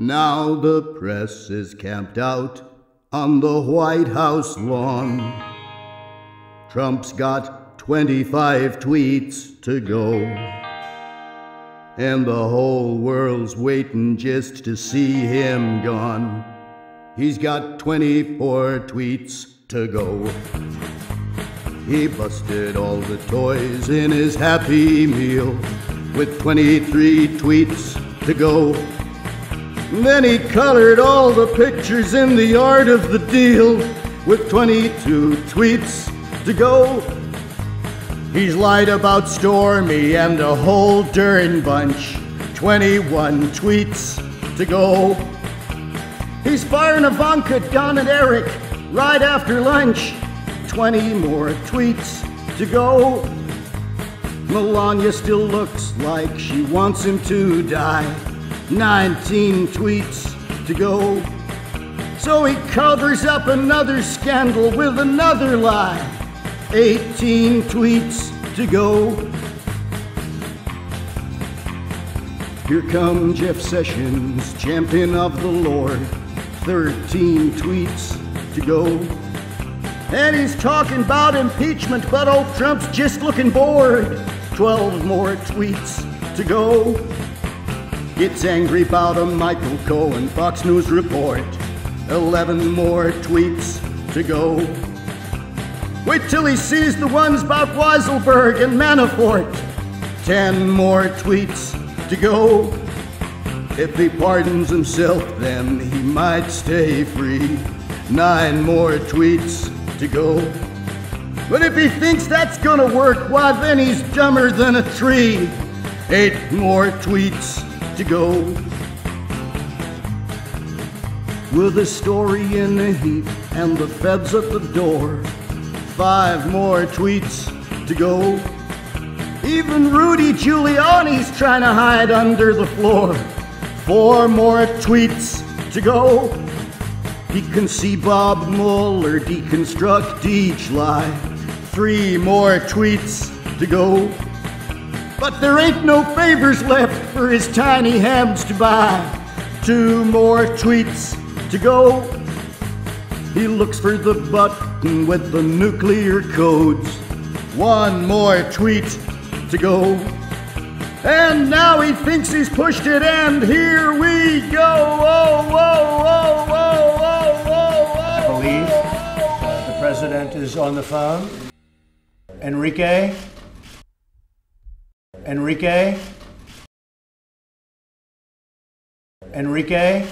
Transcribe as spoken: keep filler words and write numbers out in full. Now the press is camped out on the White House lawn. Trump's got twenty-five tweets to go, and the whole world's waiting just to see him gone. He's got twenty-four tweets to go. He busted all the toys in his Happy Meal with twenty-three tweets to go. And then he colored all the pictures in the Art of the Deal with twenty-two tweets to go. He's lied about Stormy and a whole darn bunch, twenty-one tweets to go. He's firing Ivanka, Don and Eric right after lunch, twenty more tweets to go. Melania still looks like she wants him to die, nineteen tweets to go. So he covers up another scandal with another lie, eighteen tweets to go. Here come Jeff Sessions, champion of the Lord, thirteen tweets to go. And he's talking about impeachment, but old Trump's just looking bored, twelve more tweets to go. Gets angry about a Michael Cohen Fox News report, eleven more tweets to go. Wait till he sees the ones about Weisselberg and Manafort, ten more tweets to go. If he pardons himself, then he might stay free, nine more tweets to go. But if he thinks that's gonna work, why then he's dumber than a tree, eight more tweets to go. With a story in a heap and the feds at the door, five more tweets to go. Even Rudy Giuliani's trying to hide under the floor, four more tweets to go. He can see Bob Mueller deconstruct each lie, three more tweets to go. But there ain't no favors left for his tiny hams to buy, two more tweets to go. He looks for the button with the nuclear codes, one more tweet to go. And now he thinks he's pushed it, and here we go. Oh, oh, oh, oh, oh, oh, oh. I believe uh, the president is on the phone. Enrique? Enrique? Enrique?